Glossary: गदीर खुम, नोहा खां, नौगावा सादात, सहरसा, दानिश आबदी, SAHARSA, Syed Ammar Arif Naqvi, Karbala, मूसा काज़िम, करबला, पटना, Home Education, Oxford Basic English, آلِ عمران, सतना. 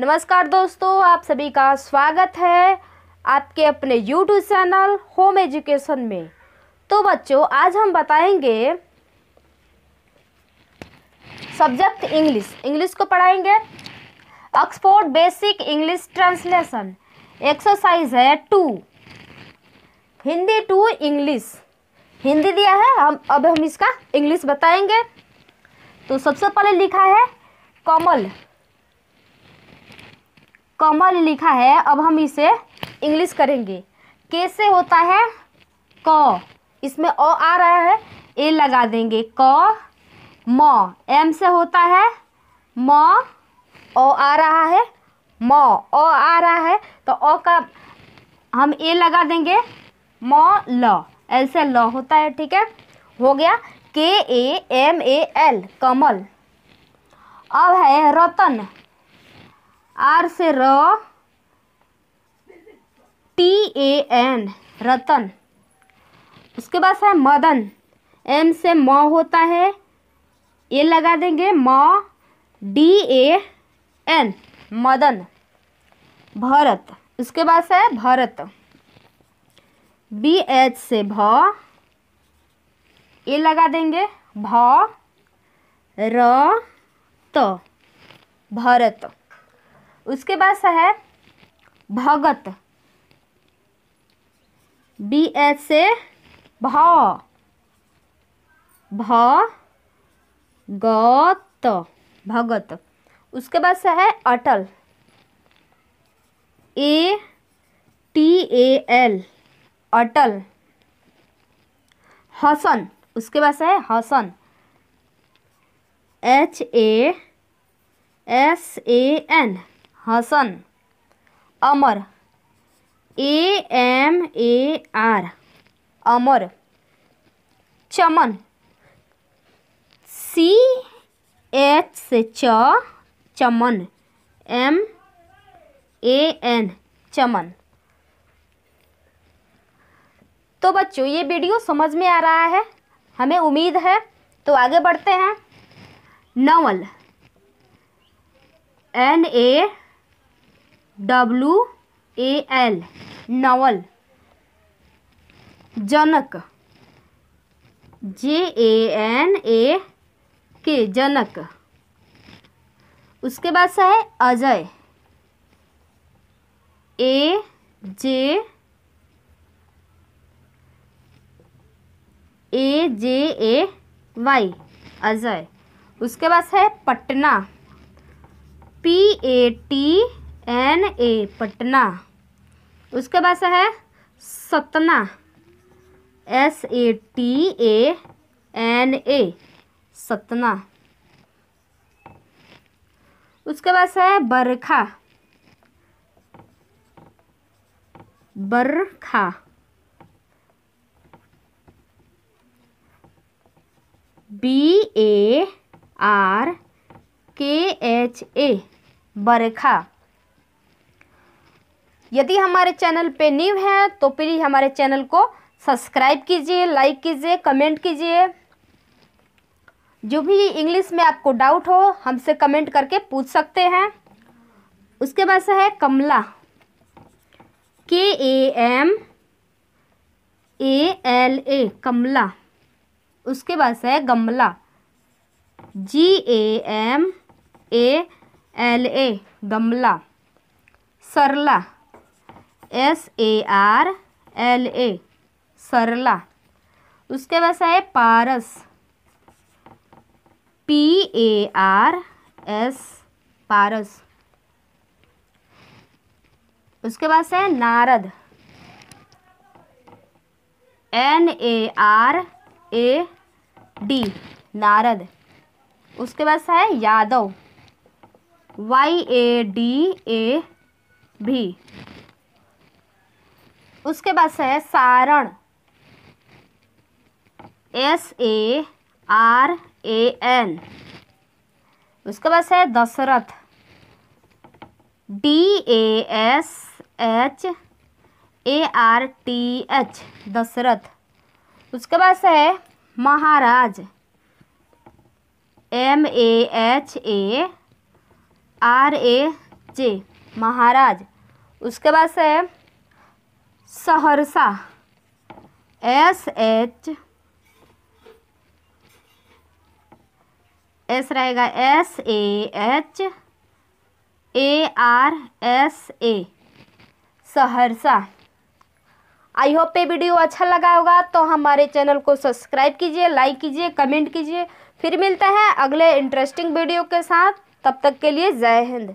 नमस्कार दोस्तों, आप सभी का स्वागत है आपके अपने YouTube चैनल होम एजुकेशन में। तो बच्चों, आज हम बताएंगे सब्जेक्ट इंग्लिश को पढ़ाएंगे। Oxford basic English translation exercise है 2, हिंदी टू इंग्लिश। हिंदी दिया है, अब हम इसका इंग्लिश बताएंगे। तो सबसे पहले लिखा है कमल लिखा है। अब हम इसे इंग्लिश करेंगे। कैसे होता है? क, इसमें ओ आ रहा है, ए लगा देंगे। क म, एम से होता है म, ओ आ रहा है म, ओ आ रहा है तो ओ का हम ए लगा देंगे। म ल, एल से ल होता है। ठीक है, हो गया। के ए एम ए एल, कमल। अब है रतन, आर से र, टी ए एन, रतन। उसके बाद है मदन, एम से म होता है, ये लगा देंगे म, D A N, Madan. Bharat, उसके बाद है भरत, बी एच से भ, ये लगा देंगे भ र त, भरत। उसके बाद है भगत, बी एच से भ ग त, भगत। उसके बाद है Atal, A T A L, Atal. Hasan, उसके बाद है Hasan, H A S A N, Hasan. Amar, A M A R, Amar. Chaman, C H से च, चमन, एम ए एन, चमन। तो बच्चों, ये वीडियो समझ में आ रहा है हमें उम्मीद है। तो आगे बढ़ते हैं। Naval, N A W A L, Naval. Janak, J A N A K, Janak. उसके बाद है Ajay, A J A Y, Ajay. उसके बाद है पटना, P A T N A, पटना। उसके बाद है सतना, S A T A N A, सतना। उसके बाद है Barkha, Barkha. B A R K H A, Barkha. यदि हमारे चैनल पे न्यू हैं तो प्लीज़ हमारे चैनल को सब्सक्राइब कीजिए, लाइक कीजिए, कमेंट कीजिए। जो भी इंग्लिश में आपको डाउट हो हमसे कमेंट करके पूछ सकते हैं। उसके बाद से है कमला, के ए एम ए एल ए, कमला। उसके बाद से है गमला, जी ए एम ए एल ए, गमला। Sarla, S A R L A, Sarla. उसके बाद है Paras, P A R S, Paras. उसके बाद है Narad, N A R A D, Narad. उसके बाद है Yadav, Y A D A भी। उसके बाद है Saran, S A R A N. उसके बाद है Dashrath, D A S H A R T H, Dashrath. उसके बाद है Maharaj, M A H A R ए राज्य महाराज। उसके बाद से सहरसा S रहेगा SAHARSA सहरसा। आई होप ये वीडियो अच्छा लगा होगा तो हमारे चैनल को सब्सक्राइब कीजिए, लाइक कीजिए, कमेंट कीजिए। फिर मिलते हैं अगले इंटरेस्टिंग वीडियो के साथ। तब तक के लिए जय हिंद।